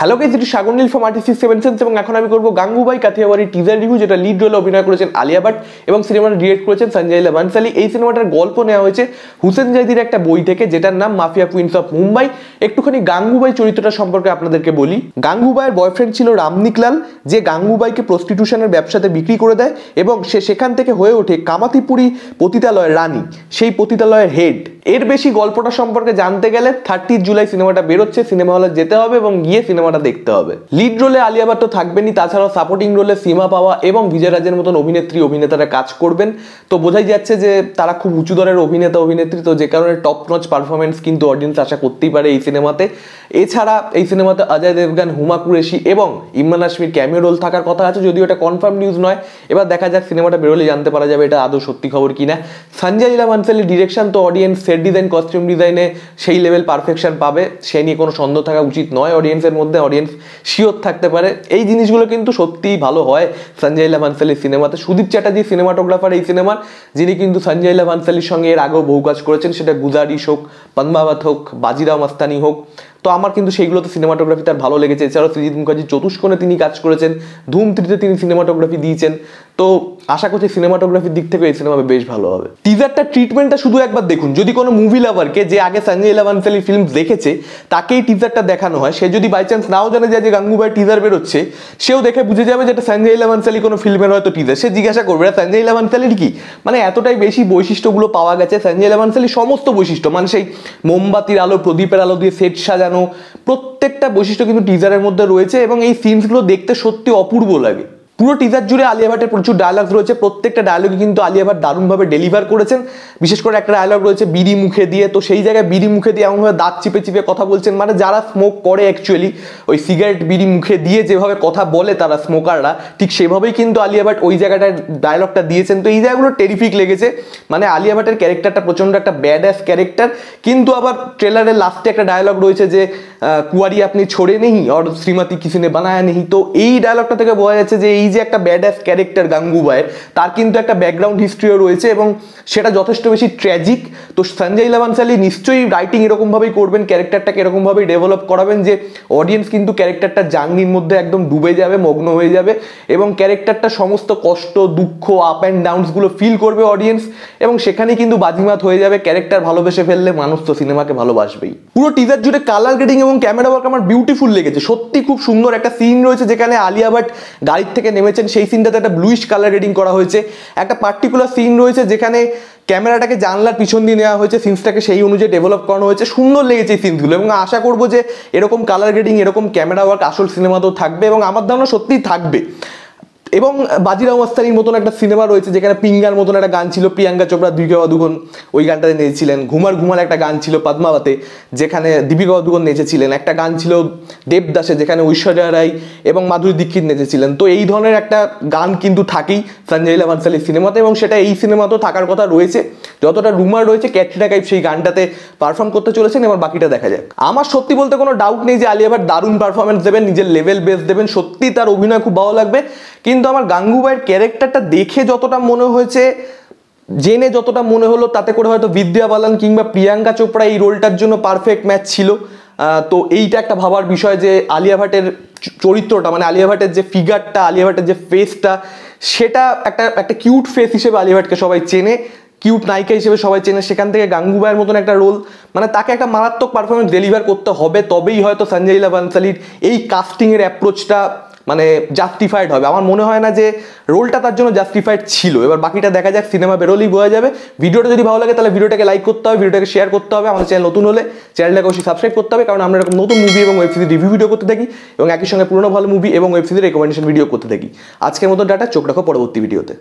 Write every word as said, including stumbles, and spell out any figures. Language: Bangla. हेलो गाइस, इट इज शागुनिल फ्रॉम आर्टिस्ट सेवन सेंस और এখন আমি করব গাঙ্গুবাই কাথিয়াওয়াড়ি টিজার রিভিউ, যেটা লিড রোলে অভিনয় করেছেন আলিয়া ভট্ট এবং সিনেমাটা ডিরেক্ট করেছেন সঞ্জয় লীলা ভানসালি। এই সিনেমাটার গল্প নেওয়া হয়েছে হুসেন জাইদির একটা বই থেকে, যেটার নাম মাফিয়া কুইনস অফ মুম্বাই। একটুখানি গাঙ্গুবাই চরিত্রটা সম্পর্কে আপনাদেরকে বলি। গাঙ্গুবাইয়ের বয়ফ্রেন্ড ছিল রামনিকলাল, যে গাঙ্গুবাইকে প্রস্টিটিউশনের ব্যবসাতে বিক্রি করে দেয় এবং সে সেখান থেকে হয়ে ওঠে কামাতিপুরি পতিতালয়ের রানী, সেই পতিতালয়ের হেড। এর বেশি গল্পটা সম্পর্কে জানতে গেলে থার্টিথ জুলাই সিনেমাটা বেরোচ্ছে, সিনেমা হলে যেতে হবে এবং গিয়ে সিনেমাটা দেখতে হবে। লিড রোলে আলিয়া ভট্ট তো থাকবেনই, তাছাড়াও সাপোর্টিং রোলে সীমা পাওয়া এবং বিজয়রাজের মতন অভিনেত্রী অভিনেতারা কাজ করবেন। তো বোঝাই যাচ্ছে যে তারা খুব উঁচু দরের অভিনেতা অভিনেত্রী, তো যে কারণে টপ নচ পারফরমেন্স কিন্তু অডিয়েন্স আশা করতেই পারে এই সিনেমাতে। এছাড়া এই সিনেমাতে অজয় দেবগন, হুমা কুরেশি এবং ইমরান হাশমির ক্যামিও রোল থাকার কথা আছে, যদিও এটা কনফার্ম নিউজ নয়। এবার দেখা যাক সিনেমাটা বেরোলে জানতে পারা যাবে এটা আদৌ সত্যি খবর কিনা। সঞ্জয় লীলা ভানসালি ডিরেকশন, তো অডিয়েন্স ডিজাইন কস্টিউম ডিজাইনে সেই লেভেল পারফেকশন পাবে, সে নিয়ে কোনো সন্দেহ থাকা উচিত নয় অডিয়েন্সের মধ্যে। অডিয়েন্স শিওর থাকতে পারে এই জিনিসগুলো কিন্তু সত্যিই ভালো হয় সঞ্জয় লীলা ভানসালির সিনেমাতে। সুদীপ চ্যাটার্জি সিনেমাটোগ্রাফার এই সিনেমার, যিনি কিন্তু সঞ্জয় লীলা ভানসালির সঙ্গে এর আগেও বহু কাজ করেছেন, সেটা গুজারিশ হোক, পদ্মাবত হোক, বাজিরাও মাস্তানি হোক। তো আমার কিন্তু সেইগুলোতে সিনেমাটোগ্রাফি তার ভালো লেগেছে। এছাড়াও সৃজিত মুখার্জির চতুষ্কোণে তিনি কাজ করেছেন, ধূমত্রিতে তিনি সিনেমাটোগ্রাফি দিয়েছেন। তো আশা করছি সিনেমাটোগ্রাফির দিক থেকে এই সিনেমা বেশ ভালো হবে। টিজারটা, ট্রিটমেন্টটা শুধু একবার দেখুন। যদি কোনো মুভি লাভারকে, যে আগে সঞ্জয় লীলা ভানসালির ফিল্ম দেখেছে, তাকেই টিজারটা দেখানো হয়, সে যদি বাই চান্স নাও জানে যে গাঙ্গুবাই টিজার বেরোচ্ছে, সেও দেখে বুঝে যাবে যে এটা সঞ্জয় লীলা ভানসালি কোনো ফিল্মের হয়তো টিজার। সে জিজ্ঞাসা করবে এটা সঞ্জয় লীলা ভানসালির কি, মানে এতটাই বেশি বৈশিষ্ট্যগুলো পাওয়া গেছে। সঞ্জয় লীলা ভানসালির সমস্ত বৈশিষ্ট্য, মানে সেই মোমবাতির আলো, প্রদীপের আলো দিয়ে সেট সাজানো, প্রত্যেকটা বৈশিষ্ট্য কিন্তু টিজারের মধ্যে রয়েছে এবং এই সিনসগুলো দেখতে সত্যি অপূর্ব লাগে। পুরো টিজার জুড়ে আলিয়া ভাটের প্রচুর ডায়লগ রয়েছে, প্রত্যেকটা ডায়লগে কিন্তু আলিয়া ভাট দারুণভাবে ডেলিভার করেছেন। বিশেষ করে একটা ডায়লগ রয়েছে বিড়ি মুখে দিয়ে, তো সেই জায়গায় বিড়ি মুখে দিয়ে এমনভাবে দাঁত চিপে চিপে কথা বলছেন, মানে যারা স্মোক করে অ্যাকচুয়ালি ওই সিগারেট বিড়ি মুখে দিয়ে যেভাবে কথা বলে তারা স্মোকাররা, ঠিক সেভাবেই কিন্তু আলিয়া ভাট ওই জায়গাটায় ডায়লগটা দিয়েছেন। তো এই জায়গাগুলো টেরিফিক লেগেছে, মানে আলিয়া ভাটের ক্যারেক্টারটা প্রচণ্ড একটা ব্যাড অ্যাস ক্যারেক্টার। কিন্তু আবার ট্রেলারের লাস্টে একটা ডায়লগ রয়েছে যে কুয়ারি আপনি ছোড়ে নেই আর শ্রীমতী কিসিনে বানায় নেই, তো এই ডায়লগটা থেকে বোঝা যাচ্ছে যে এই যে একটা ব্যাড অ্যাস ক্যারেক্টার গাঙ্গুবাইয়ের, তার কিন্তু একটা ব্যাকগ্রাউন্ড হিস্ট্রিও রয়েছে এবং সেটা যথেষ্ট বেশি ট্র্যাজিক। তো সঞ্জয় লীলা ভানসালি নিশ্চয়ই রাইটিং এরকমভাবেই করবেন, ক্যারেক্টারটাকে এরকমভাবেই ডেভেলপ করাবেন যে অডিয়েন্স কিন্তু ক্যারেক্টারটা জার্নির মধ্যে একদম ডুবে যাবে, মগ্ন হয়ে যাবে এবং ক্যারেক্টারটা সমস্ত কষ্ট, দুঃখ, আপ অ্যান্ড ডাউনসগুলো ফিল করবে অডিয়েন্স এবং সেখানেই কিন্তু বাজিমাত হয়ে যাবে। ক্যারেক্টার ভালোবেসে ফেললে মানুষ তো সিনেমাকে ভালোবাসবেই। পুরো টিজার জুড়ে কালার গ্রেডিং এবং ক্যামেরা ওয়ার্ক আমার বিউটিফুল লেগেছে, সত্যি খুব সুন্দর। একটা সিন রয়েছে যেখানে আলিয়া ভাট গাড়ির থেকে নেমেছেন, সেই সিনটাতে একটা ব্লুইশ কালার গ্রেডিং করা হয়েছে। একটা পার্টিকুলার সিন রয়েছে যেখানে ক্যামেরাটাকে জানলার পিছন দিয়ে নেওয়া হয়েছে, সিনসটাকে সেই অনুযায়ী ডেভেলপ করানো হয়েছে, সুন্দর লেগেছে এই সিনগুলো এবং আশা করবো যে এরকম কালার গ্রেডিং, এরকম ক্যামেরা ওয়ার্ক আসল সিনেমাতেও থাকবে এবং আমার ধারণা সত্যিই থাকবে। এবং বাজিরাও মাস্তানির মতন একটা সিনেমা রয়েছে যেখানে পিঙ্গার মতন একটা গান ছিল, প্রিয়াঙ্কা চোপড়া, দীপিকা পাদুকোন ওই গানটাতে নেচেছিলেন। ঘুমার ঘুমার একটা গান ছিল পদ্মাবতে, যেখানে দীপিকা পাদুকোন নেচেছিলেন। একটা গান ছিল দেবদাসে, যেখানে ঐশ্বর্যা রাই এবং মাধুরী দীক্ষিত নেচেছিলেন। তো এই ধরনের একটা গান কিন্তু থাকেই সঞ্জয় লীলা ভানসালির সিনেমাতে এবং সেটা এই সিনেমাতেও থাকার কথা রয়েছে, যতটা রুমার রয়েছে। ক্যাটরিনা কাইফ সেই গানটাতে পারফর্ম করতে চলেছেন, এবার বাকিটা দেখা যাক। আমার সত্যি বলতে কোনো ডাউট নেই যে আলিয়া ভাট দারুণ পারফরমেন্স দেবেন, নিজের লেভেল বেস দেবেন, সত্যি তার অভিনয় খুব ভালো লাগবে। কিন্তু আমার গাঙ্গুবাইয়ের ক্যারেক্টারটা দেখে যতটা মনে হয়েছে, জেনে যতটা মনে হলো, তাতে করে হয়তো বিদ্যা বালান কিংবা প্রিয়াঙ্কা চোপড়া এই রোলটার জন্য পারফেক্ট ম্যাচ ছিল। তো এইটা একটা ভাবার বিষয় যে আলিয়া ভাটের চরিত্রটা, মানে আলিয়া ভাটের যে ফিগারটা, আলিয়া ভাটের যে ফেসটা, সেটা একটা একটা কিউট ফেস হিসেবে আলিয়া ভাটকে সবাই চেনে, কিউট নায়িকা হিসেবে সবাই চেনে, সেখান থেকে গাঙ্গুবাইয়ের মতন একটা রোল, মানে তাকে একটা মারাত্মক পারফরমেন্স ডেলিভার করতে হবে, তবেই হয়তো সঞ্জয় লীলা ভানসালির এই কাস্টিংয়ের অ্যাপ্রোচটা মানে জাস্টিফাইড হবে। আমার মনে হয় না যে রোলটা তার জন্য জাস্টিফাইড ছিল। এবার বাকিটা দেখা যাক, সিনেমা বেরোলেই বোঝা যাবে। ভিডিওটা যদি ভালো লাগে তাহলে ভিডিওটাকে লাইক করতে হবে, ভিডিওটাকে শেয়ার করতে হবে। আমাদের চ্যানেল নতুন হলে চ্যানেলটাকে অবশ্যই সাবস্ক্রাইব করতে হবে, কারণ আমরা এরকম নতুন মুভি এবং ওয়েব সিরিজ রিভিউ ভিডিও করতে থাকি এবং একই সঙ্গে পুরোনো ভালো মুভি এবং ওয়েব সিরিজ রেকমেন্ডেশন ভিডিও করতে থাকি। আজকের মতো ডাটা, চোখ রাখো পরবর্তী ভিডিওতে।